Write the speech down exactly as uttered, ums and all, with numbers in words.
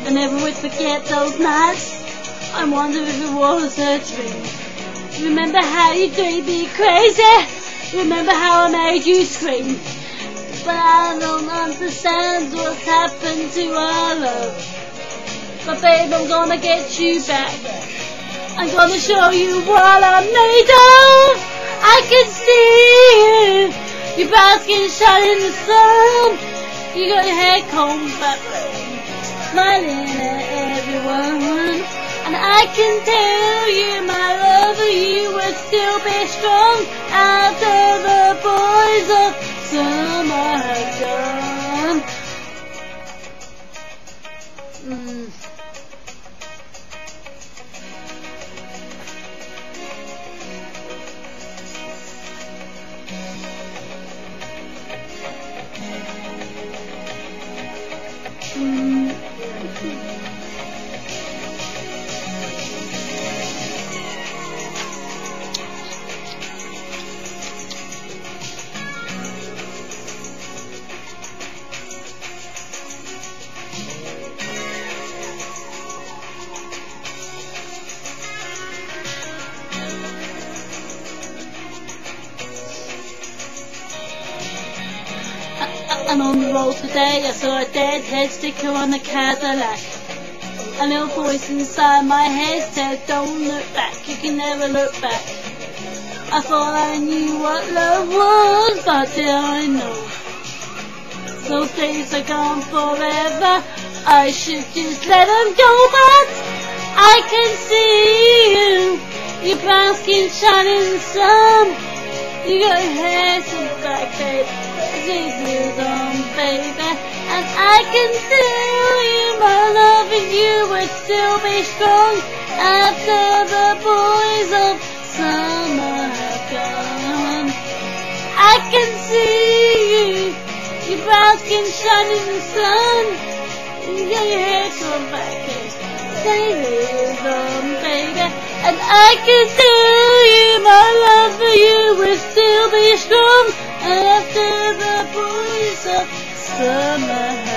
I never would forget those nights. I wonder if it was a dream. Remember how you made me crazy. Remember how I made you scream. But I don't understand what's happened to our love. But babe, I'm gonna get you back. I'm gonna show you what I'm made of. I can see you. Your brown skin shining in the sun. You got your hair combed back, smiling at everyone. And I can tell you, my love, you will still be strong after the boys of summer have gone. Mm. I'm on the road today, I saw a Deadhead sticker on the Cadillac. A little voice inside my head said, don't look back, you can never look back. I thought I knew what love was, but did I know? Those days are gone forever, I should just let them go, but I can see you. Your brown skin shining in the sun. You got your hair slicked back, babe. Jesus on, baby, and I can tell you, my love, and you will still be strong after the boys of summer have gone. I can see you, your brown skin shining in the sun, and your hair come back and Jesus on, baby, and I can tell you, my love, for you will still be strong after the boys of summer.